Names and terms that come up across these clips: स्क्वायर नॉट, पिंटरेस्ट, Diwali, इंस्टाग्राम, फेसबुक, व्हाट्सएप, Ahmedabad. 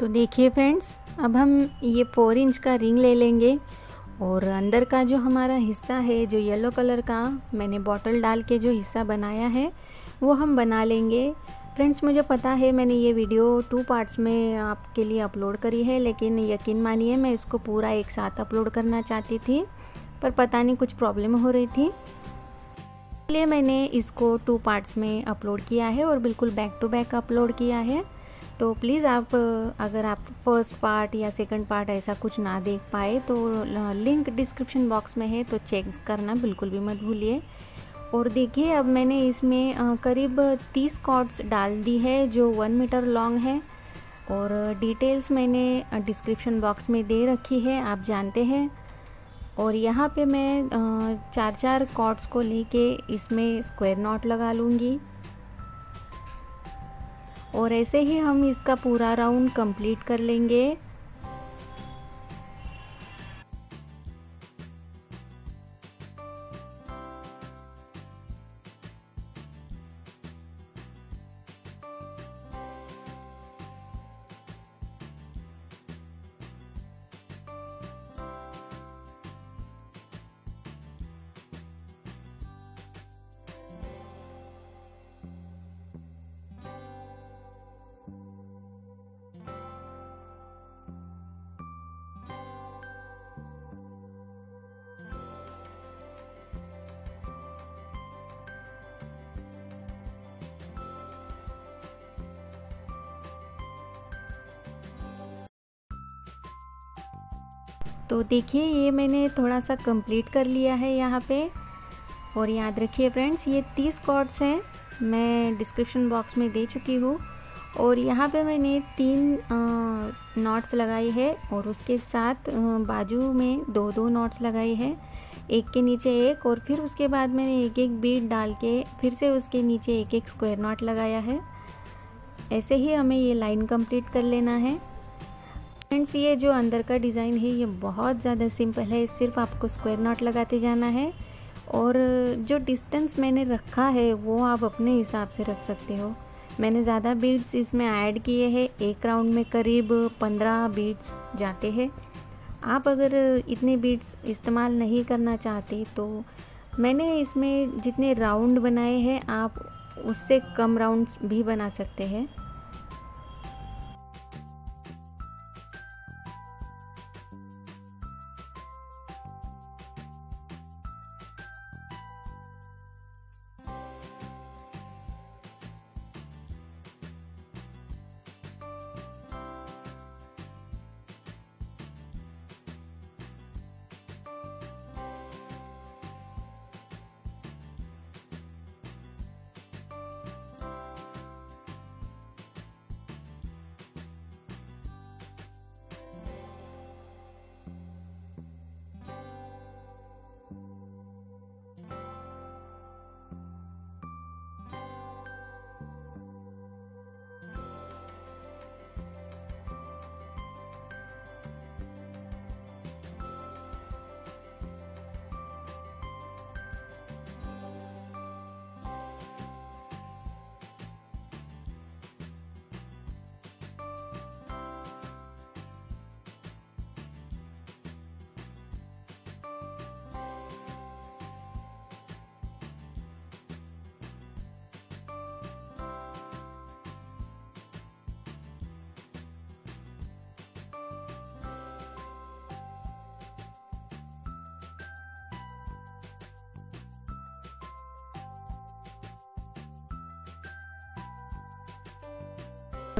तो देखिए फ्रेंड्स, अब हम ये 4 इंच का रिंग ले लेंगे और अंदर का जो हमारा हिस्सा है, जो येलो कलर का मैंने बॉटल डाल के जो हिस्सा बनाया है वो हम बना लेंगे। फ्रेंड्स मुझे पता है मैंने ये वीडियो 2 पार्ट्स में आपके लिए अपलोड करी है, लेकिन यकीन मानिए मैं इसको पूरा एक साथ अपलोड करना चाहती थी, पर पता नहीं कुछ प्रॉब्लम हो रही थी, इसलिए मैंने इसको 2 पार्ट्स में अपलोड किया है और बिल्कुल बैक टू बैक अपलोड किया है। तो प्लीज़ आप अगर आप फर्स्ट पार्ट या सेकंड पार्ट ऐसा कुछ ना देख पाए तो लिंक डिस्क्रिप्शन बॉक्स में है, तो चेक करना बिल्कुल भी मत भूलिए। और देखिए अब मैंने इसमें करीब 30 कॉर्ड्स डाल दी है जो 1 मीटर लॉन्ग है, और डिटेल्स मैंने डिस्क्रिप्शन बॉक्स में दे रखी है, आप जानते हैं। और यहाँ पे मैं 4-4 कॉर्ड्स को लेके इसमें स्क्वायर नॉट लगा लूँगी और ऐसे ही हम इसका पूरा राउंड कंप्लीट कर लेंगे। तो देखिए ये मैंने थोड़ा सा कंप्लीट कर लिया है यहाँ पे। और याद रखिए फ्रेंड्स, ये 30 कॉर्ड्स हैं, मैं डिस्क्रिप्शन बॉक्स में दे चुकी हूँ। और यहाँ पे मैंने 3 नॉट्स लगाई है और उसके साथ बाजू में 2-2 नॉट्स लगाई है, एक के नीचे एक, और फिर उसके बाद मैंने 1-1 बीड डाल के फिर से उसके नीचे 1-1 स्क्वायर नॉट लगाया है। ऐसे ही हमें ये लाइन कंप्लीट कर लेना है। फ्रेंड्स ये जो अंदर का डिज़ाइन है ये बहुत ज़्यादा सिंपल है, सिर्फ आपको स्क्वायर नॉट लगाते जाना है और जो डिस्टेंस मैंने रखा है वो आप अपने हिसाब से रख सकते हो। मैंने ज़्यादा बीड्स इसमें ऐड किए हैं, एक राउंड में करीब 15 बीड्स जाते हैं। आप अगर इतने बीड्स इस्तेमाल नहीं करना चाहते तो मैंने इसमें जितने राउंड बनाए हैं आप उससे कम राउंड्स भी बना सकते हैं।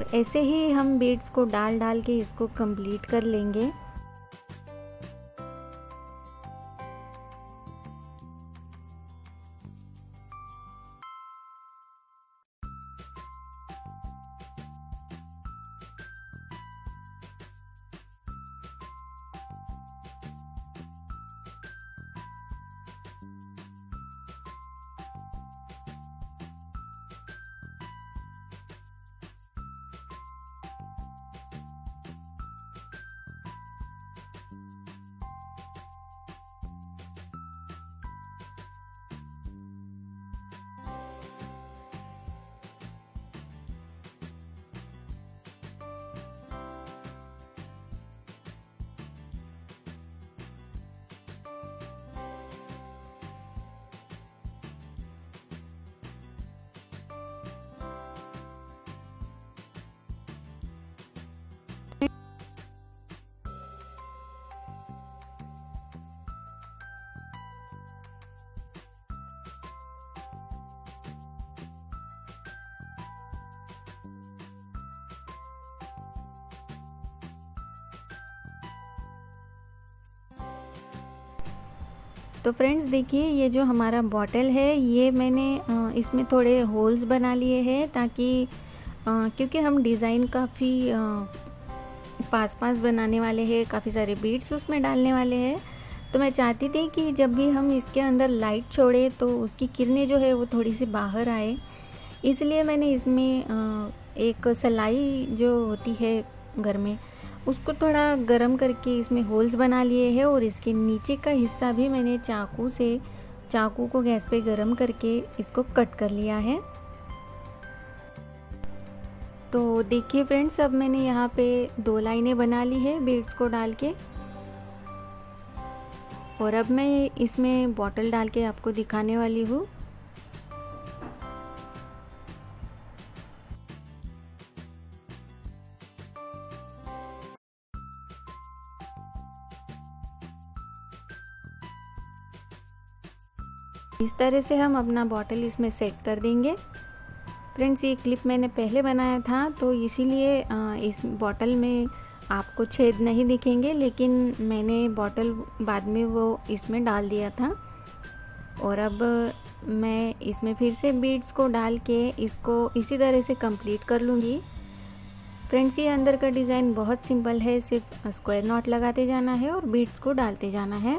और ऐसे ही हम बीड्स को डाल डाल के इसको कंप्लीट कर लेंगे। तो फ्रेंड्स देखिए ये जो हमारा बॉटल है ये मैंने इसमें थोड़े होल्स बना लिए हैं ताकि क्योंकि हम डिज़ाइन काफ़ी पास बनाने वाले हैं, काफ़ी सारे बीड्स उसमें डालने वाले हैं, तो मैं चाहती थी कि जब भी हम इसके अंदर लाइट छोड़े तो उसकी किरणें जो है वो थोड़ी सी बाहर आए। इसलिए मैंने इसमें एक सलाई जो होती है घर में उसको थोड़ा गर्म करके इसमें होल्स बना लिए हैं और इसके नीचे का हिस्सा भी मैंने चाकू को गैस पे गर्म करके इसको कट कर लिया है। तो देखिए फ्रेंड्स अब मैंने यहाँ पे 2 लाइनें बना ली है बीड्स को डाल के, और अब मैं इसमें बॉटल डाल के आपको दिखाने वाली हूँ। इस तरह से हम अपना बॉटल इसमें सेट कर देंगे। फ्रेंड्स ये क्लिप मैंने पहले बनाया था तो इसीलिए इस बॉटल में आपको छेद नहीं दिखेंगे, लेकिन मैंने बॉटल बाद में वो इसमें डाल दिया था। और अब मैं इसमें फिर से बीड्स को डाल के इसको इसी तरह से कंप्लीट कर लूँगी। फ्रेंड्स ये अंदर का डिज़ाइन बहुत सिंपल है, सिर्फ स्क्वायर नॉट लगाते जाना है और बीड्स को डालते जाना है।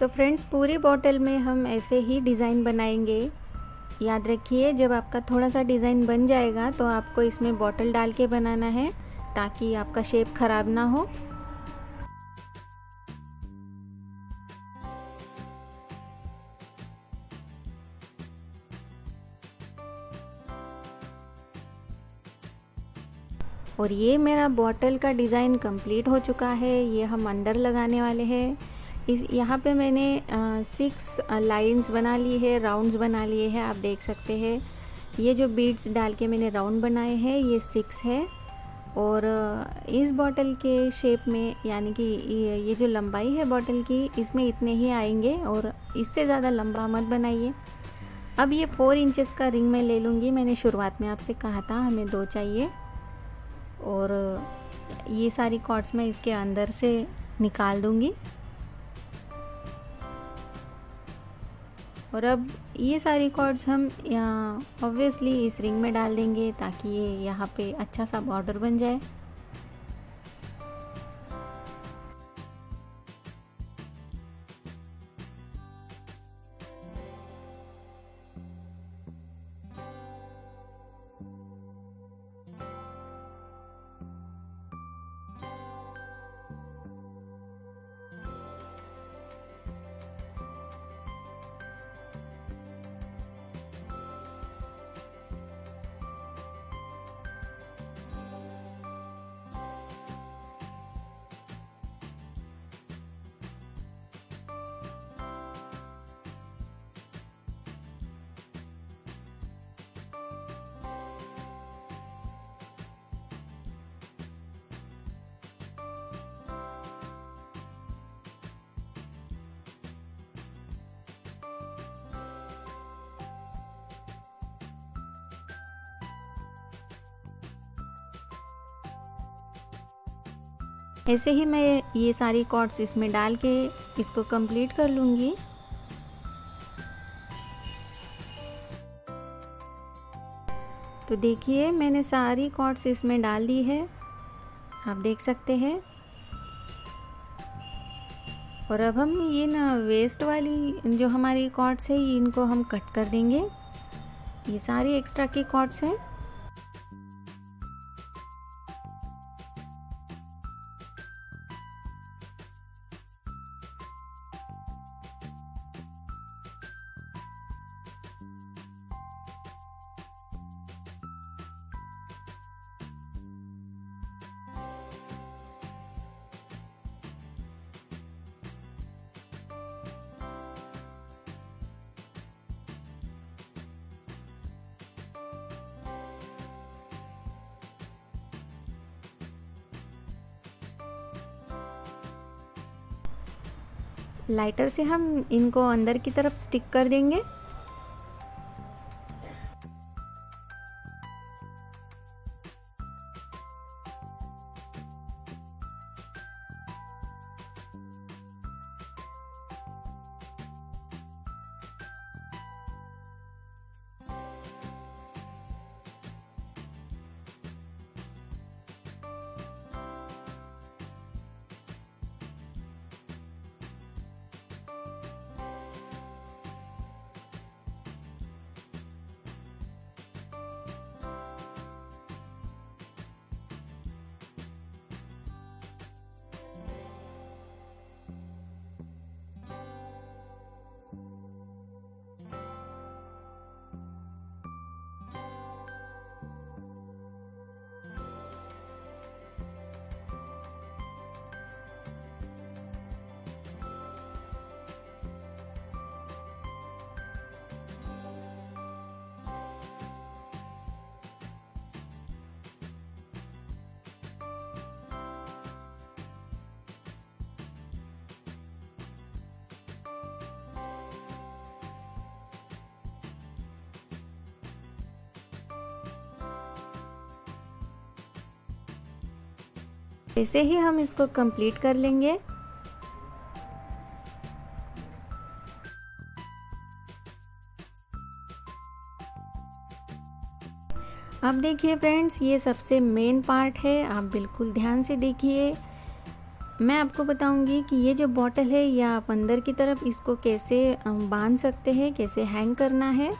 तो फ्रेंड्स पूरी बॉटल में हम ऐसे ही डिज़ाइन बनाएंगे। याद रखिए जब आपका थोड़ा सा डिज़ाइन बन जाएगा तो आपको इसमें बॉटल डाल के बनाना है ताकि आपका शेप खराब ना हो। और ये मेरा बॉटल का डिज़ाइन कंप्लीट हो चुका है। ये हम अंदर लगाने वाले हैं। यहाँ पे मैंने 6 लाइंस बना ली है, राउंड्स बना लिए हैं, आप देख सकते हैं। ये जो बीड्स डाल के मैंने राउंड बनाए हैं ये 6 है। और इस बॉटल के शेप में यानी कि ये जो लंबाई है बॉटल की इसमें इतने ही आएंगे और इससे ज़्यादा लंबा मत बनाइए। अब ये 4 इंचेस का रिंग मैं ले लूँगी। मैंने शुरुआत में आपसे कहा था हमें 2 चाहिए। और ये सारी कॉर्ड्स मैं इसके अंदर से निकाल दूँगी। और अब ये सारी कॉर्ड्स हम ऑब्वियसली इस रिंग में डाल देंगे ताकि ये यहाँ पे अच्छा सा बॉर्डर बन जाए। ऐसे ही मैं ये सारी कॉर्ड्स इसमें डाल के इसको कंप्लीट कर लूँगी। तो देखिए मैंने सारी कॉर्ड्स इसमें डाल दी है, आप देख सकते हैं। और अब हम ये ना वेस्ट वाली जो हमारी कॉर्ड्स है इनको हम कट कर देंगे। ये सारी एक्स्ट्रा की कॉर्ड्स हैं। लाइटर से हम इनको अंदर की तरफ स्टिक कर देंगे। ऐसे ही हम इसको कंप्लीट कर लेंगे। अब देखिए फ्रेंड्स, ये सबसे मेन पार्ट है, आप बिल्कुल ध्यान से देखिए। मैं आपको बताऊंगी कि ये जो बॉटल है या आप अंदर की तरफ इसको कैसे बांध सकते हैं, कैसे हैंग करना है।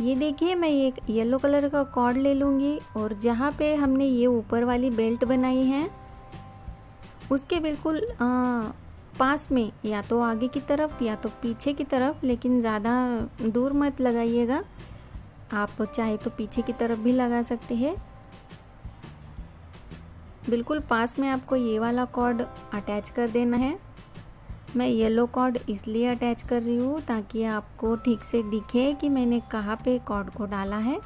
ये देखिए मैं एक येलो कलर का कॉर्ड ले लूँगी और जहाँ पे हमने ये ऊपर वाली बेल्ट बनाई है उसके बिल्कुल पास में, या तो आगे की तरफ या तो पीछे की तरफ, लेकिन ज़्यादा दूर मत लगाइएगा। आप चाहे तो पीछे की तरफ भी लगा सकते हैं। बिल्कुल पास में आपको ये वाला कॉर्ड अटैच कर देना है। मैं येलो कॉर्ड इसलिए अटैच कर रही हूँ ताकि आपको ठीक से दिखे कि मैंने कहाँ पे कॉर्ड को डाला है।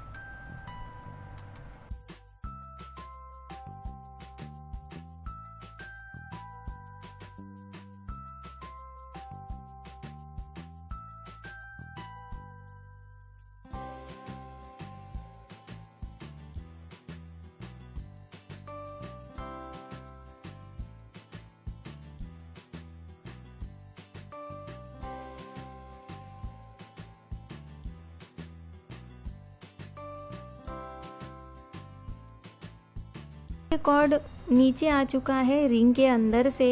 कॉर्ड नीचे आ चुका है रिंग के अंदर से,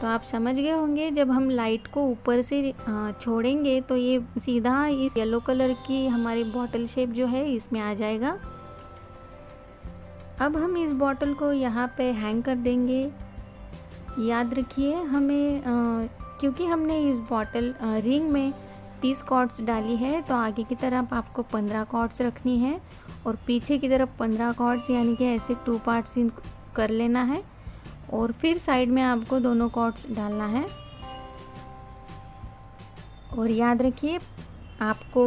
तो आप समझ गए होंगे जब हम लाइट को ऊपर से छोड़ेंगे तो ये सीधा इस येलो कलर की हमारी बॉटल शेप जो है इसमें आ जाएगा। अब हम इस बॉटल को यहाँ पे हैंग कर देंगे। याद रखिए हमें क्योंकि हमने इस बॉटल रिंग में 30 कॉर्ड्स डाली है तो आगे की तरफ आपको 15 कॉर्ड्स रखनी है और पीछे की तरफ 15 कॉर्ड्स, यानी कि ऐसे 2 पार्ट्स कर लेना है और फिर साइड में आपको दोनों कॉर्ड्स डालना है। और याद रखिए आपको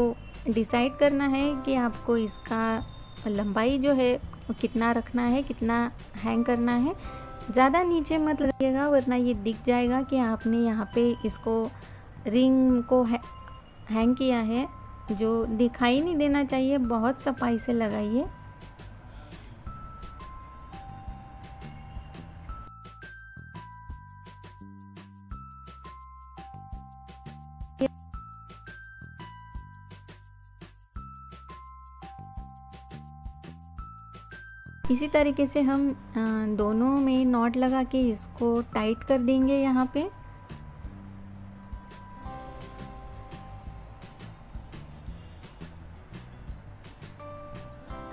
डिसाइड करना है कि आपको इसका लंबाई जो है कितना रखना है, कितना हैंग करना है। ज़्यादा नीचे मत लगाइएगा वरना ये दिख जाएगा कि आपने यहाँ पे इसको रिंग को हैंग किया है, जो दिखाई नहीं देना चाहिए। बहुत सफाई से लगाइए। इसी तरीके से हम दोनों में नॉट लगा के इसको टाइट कर देंगे यहाँ पे।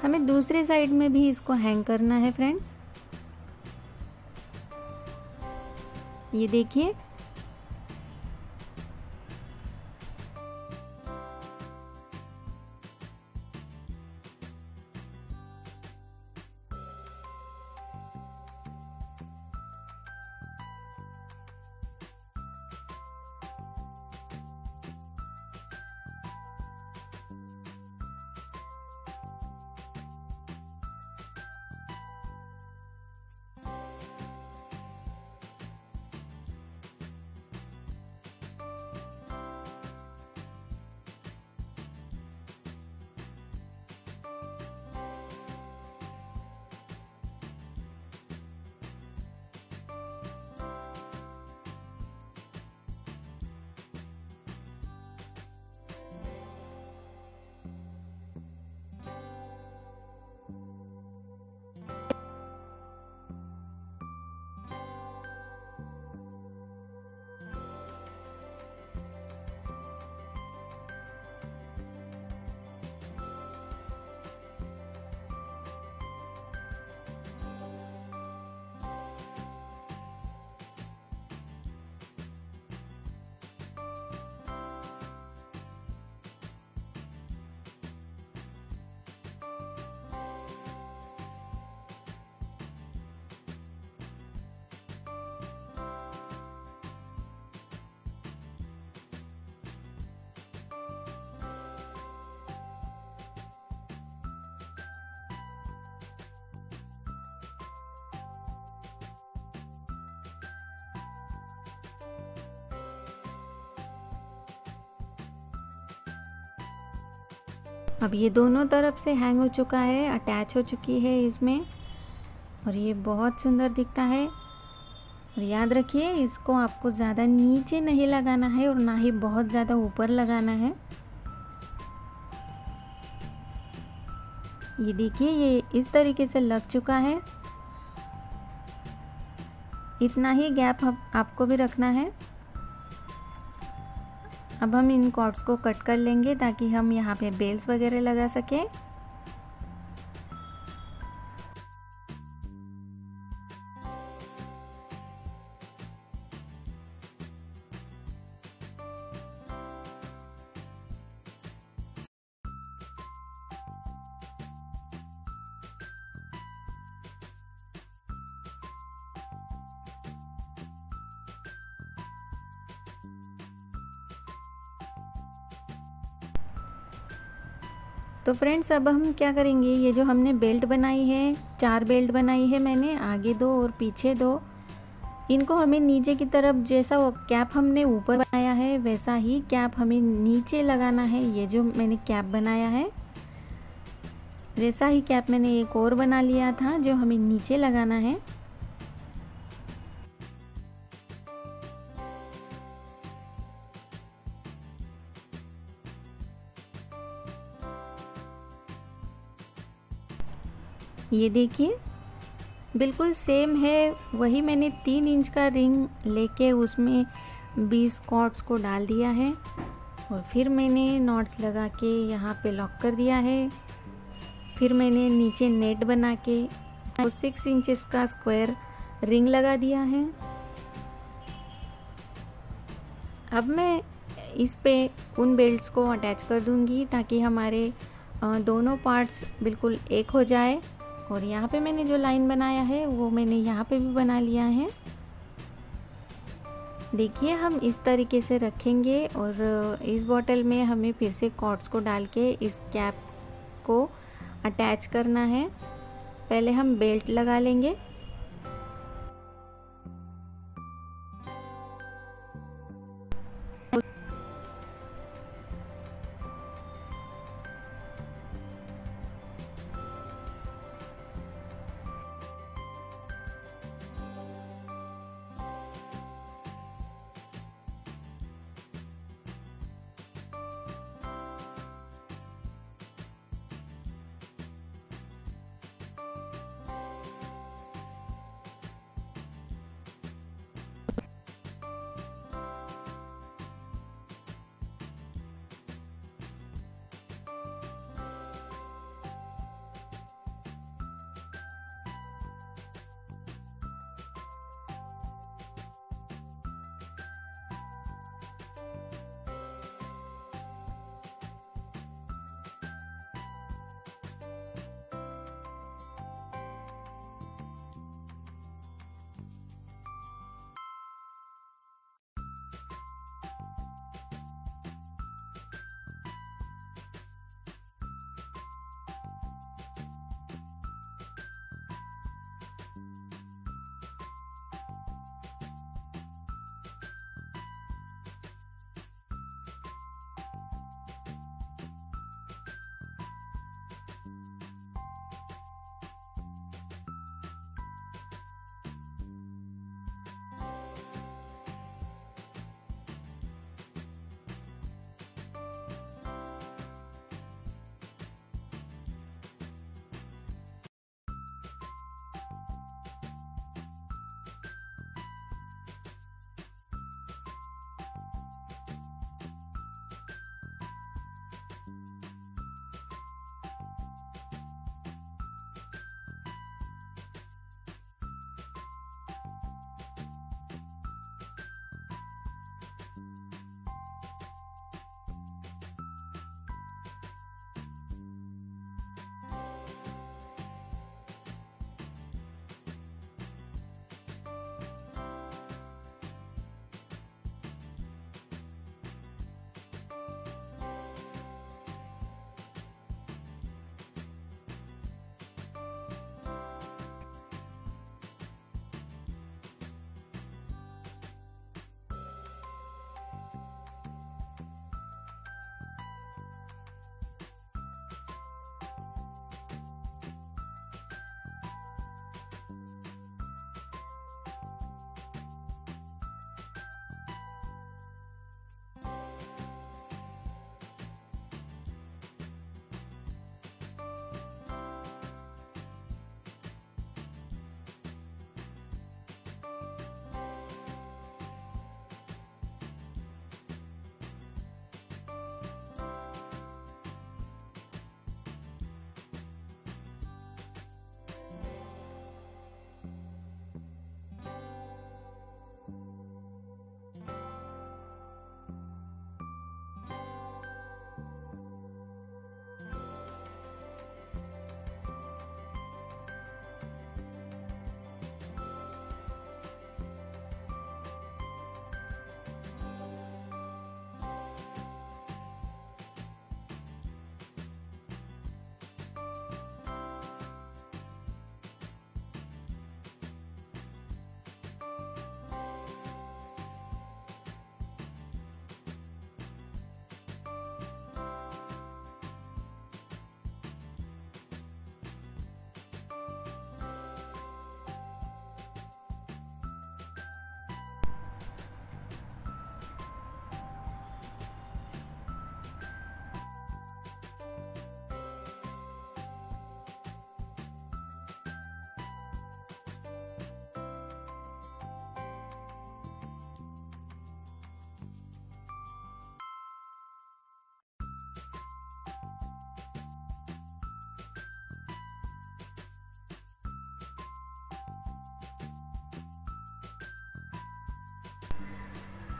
हमें दूसरे साइड में भी इसको हैंग करना है फ्रेंड्स। ये देखिए, अब ये दोनों तरफ से हैंग हो चुका है, अटैच हो चुकी है इसमें, और ये बहुत सुंदर दिखता है। और याद रखिए, इसको आपको ज़्यादा नीचे नहीं लगाना है और ना ही बहुत ज़्यादा ऊपर लगाना है। ये देखिए, ये इस तरीके से लग चुका है। इतना ही गैप आपको भी रखना है। अब हम इन कॉर्ड्स को कट कर लेंगे ताकि हम यहाँ पे बेल्स वगैरह लगा सकें। तो फ्रेंड्स, अब हम क्या करेंगे, ये जो हमने बेल्ट बनाई है, 4 बेल्ट बनाई है मैंने, आगे 2 और पीछे 2, इनको हमें नीचे की तरफ, जैसा वो कैप हमने ऊपर बनाया है वैसा ही कैप हमें नीचे लगाना है। ये जो मैंने कैप बनाया है वैसा ही कैप मैंने एक और बना लिया था जो हमें नीचे लगाना है। ये देखिए, बिल्कुल सेम है, वही मैंने 3 इंच का रिंग लेके उसमें 20 कॉर्ड्स को डाल दिया है और फिर मैंने नॉट्स लगा के यहाँ पे लॉक कर दिया है। फिर मैंने नीचे नेट बना के 6 इंचेस का स्क्वायर रिंग लगा दिया है। अब मैं इस पे उन बेल्ट्स को अटैच कर दूँगी ताकि हमारे दोनों पार्ट्स बिल्कुल एक हो जाए। और यहाँ पे मैंने जो लाइन बनाया है वो मैंने यहाँ पे भी बना लिया है। देखिए, हम इस तरीके से रखेंगे और इस बॉटल में हमें फिर से कॉर्ड्स को डाल के इस कैप को अटैच करना है। पहले हम बेल्ट लगा लेंगे।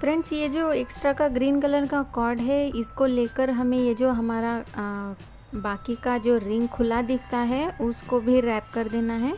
फ्रेंड्स ये जो एक्स्ट्रा का ग्रीन कलर का कॉर्ड है इसको लेकर हमें ये जो हमारा बाकी का जो रिंग खुला दिखता है उसको भी रैप कर देना है।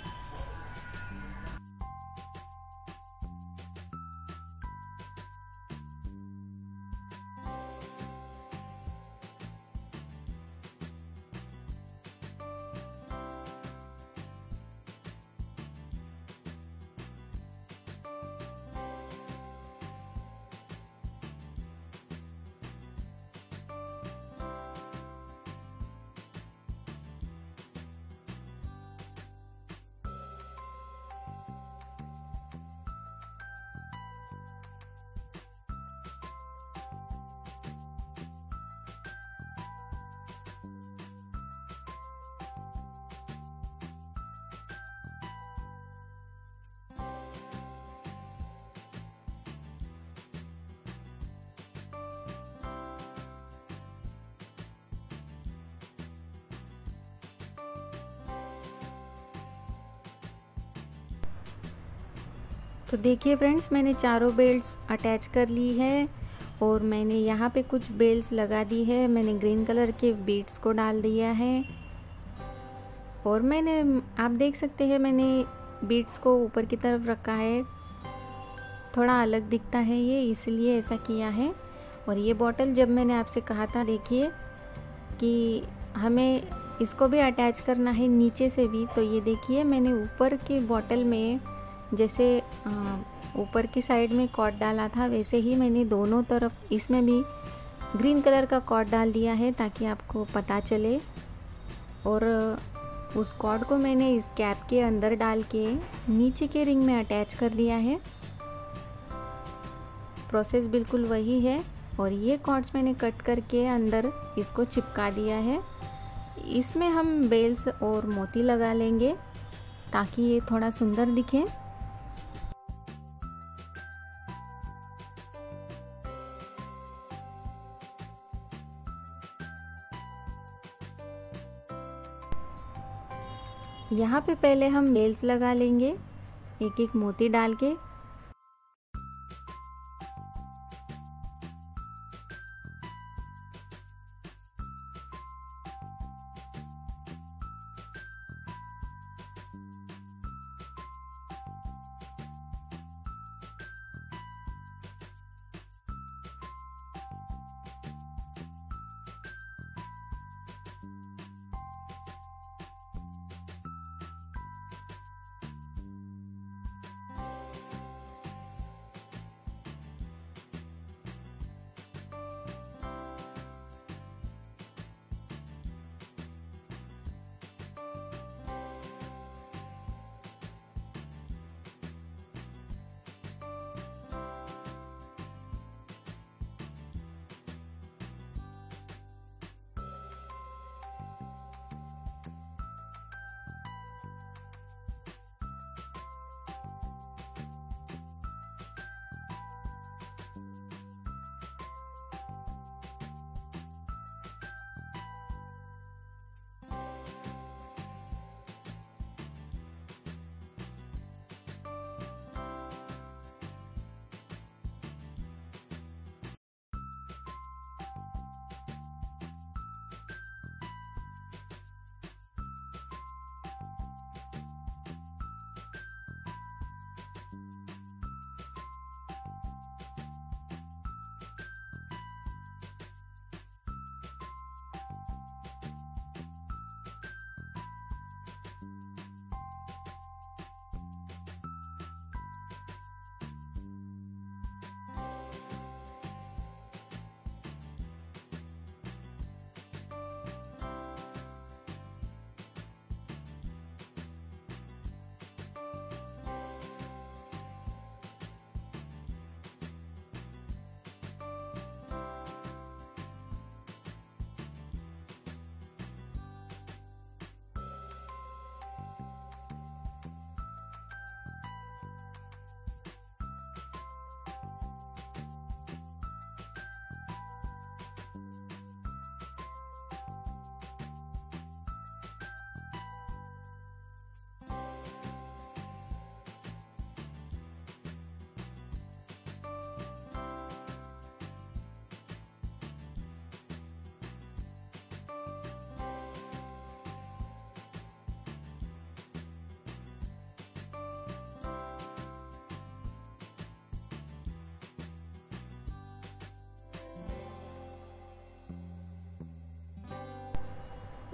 तो देखिए फ्रेंड्स मैंने चारों बेल्ट्स अटैच कर ली है और मैंने यहाँ पे कुछ बेल्ट्स लगा दी है। मैंने ग्रीन कलर के बीट्स को डाल दिया है और मैंने आप देख सकते हैं मैंने बीट्स को ऊपर की तरफ रखा है, थोड़ा अलग दिखता है ये, इसलिए ऐसा किया है। और ये बॉटल जब मैंने आपसे कहा था देखिए कि हमें इसको भी अटैच करना है नीचे से भी, तो ये देखिए मैंने ऊपर के बॉटल में जैसे ऊपर की साइड में कॉर्ड डाला था वैसे ही मैंने दोनों तरफ इसमें भी ग्रीन कलर का कॉर्ड डाल दिया है ताकि आपको पता चले। और उस कॉर्ड को मैंने इस कैप के अंदर डाल के नीचे के रिंग में अटैच कर दिया है। प्रोसेस बिल्कुल वही है। और ये कॉर्ड्स मैंने कट करके अंदर इसको चिपका दिया है। इसमें हम बेल्स और मोती लगा लेंगे ताकि ये थोड़ा सुंदर दिखे। यहाँ पे पहले हम बेल्स लगा लेंगे एक एक मोती डाल के।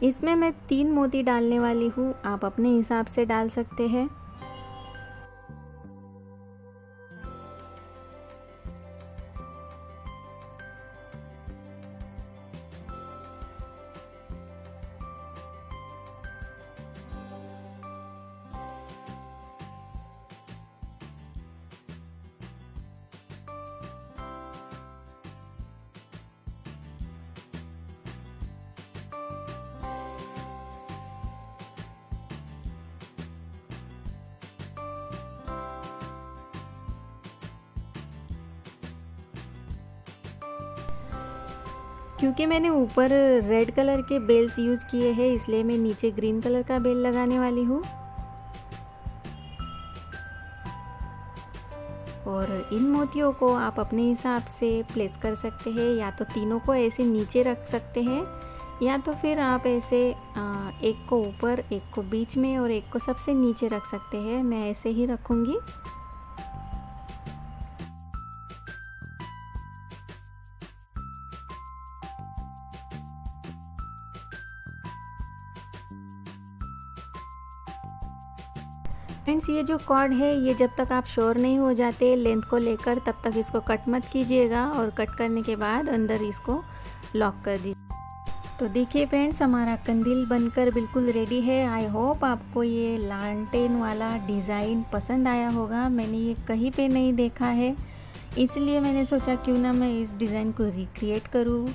इसमें मैं 3 मोती डालने वाली हूँ, आप अपने हिसाब से डाल सकते हैं। क्योंकि मैंने ऊपर रेड कलर के बेल्स यूज़ किए हैं, इसलिए मैं नीचे ग्रीन कलर का बेल लगाने वाली हूँ। और इन मोतियों को आप अपने हिसाब से प्लेस कर सकते हैं, या तो तीनों को ऐसे नीचे रख सकते हैं, या तो फिर आप ऐसे एक को ऊपर, एक को बीच में और एक को सबसे नीचे रख सकते हैं। मैं ऐसे ही रखूँगी। फ्रेंड्स, ये जो कॉर्ड है ये जब तक आप श्योर नहीं हो जाते लेंथ को लेकर तब तक इसको कट मत कीजिएगा, और कट करने के बाद अंदर इसको लॉक कर दीजिए। तो देखिए फ्रेंड्स, हमारा कंदील बनकर बिल्कुल रेडी है। आई होप आपको ये लालटेन वाला डिज़ाइन पसंद आया होगा। मैंने ये कहीं पे नहीं देखा है, इसलिए मैंने सोचा क्यों ना मैं इस डिज़ाइन को रिक्रिएट करूँ।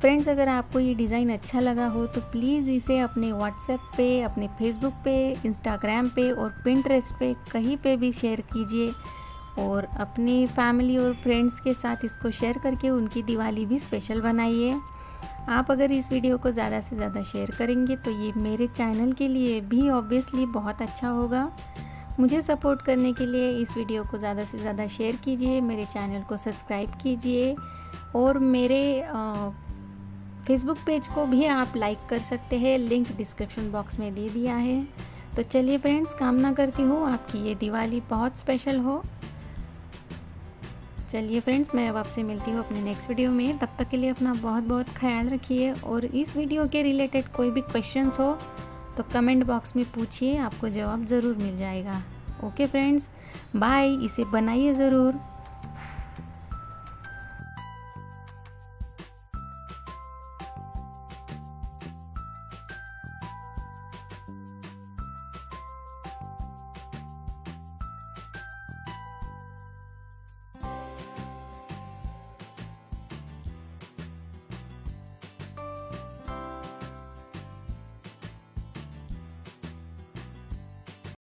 फ्रेंड्स, अगर आपको ये डिज़ाइन अच्छा लगा हो तो प्लीज़ इसे अपने व्हाट्सएप पे, अपने फेसबुक पे, इंस्टाग्राम पे और पिंटरेस्ट पे कहीं पे भी शेयर कीजिए, और अपनी फैमिली और फ्रेंड्स के साथ इसको शेयर करके उनकी दिवाली भी स्पेशल बनाइए। आप अगर इस वीडियो को ज़्यादा से ज़्यादा शेयर करेंगे तो ये मेरे चैनल के लिए भी ऑब्वियसली बहुत अच्छा होगा। मुझे सपोर्ट करने के लिए इस वीडियो को ज़्यादा से ज़्यादा शेयर कीजिए, मेरे चैनल को सब्सक्राइब कीजिए, और मेरे फेसबुक पेज को भी आप लाइक कर सकते हैं। लिंक डिस्क्रिप्शन बॉक्स में दे दिया है। तो चलिए फ्रेंड्स, कामना करती हूँ आपकी ये दिवाली बहुत स्पेशल हो। चलिए फ्रेंड्स, मैं अब आपसे मिलती हूँ अपने नेक्स्ट वीडियो में। तब तक के लिए अपना बहुत बहुत ख्याल रखिए, और इस वीडियो के रिलेटेड कोई भी क्वेश्चंस हो तो कमेंट बॉक्स में पूछिए, आपको जवाब ज़रूर मिल जाएगा। Okay friends, bye. इसे बनाइए ज़रूर।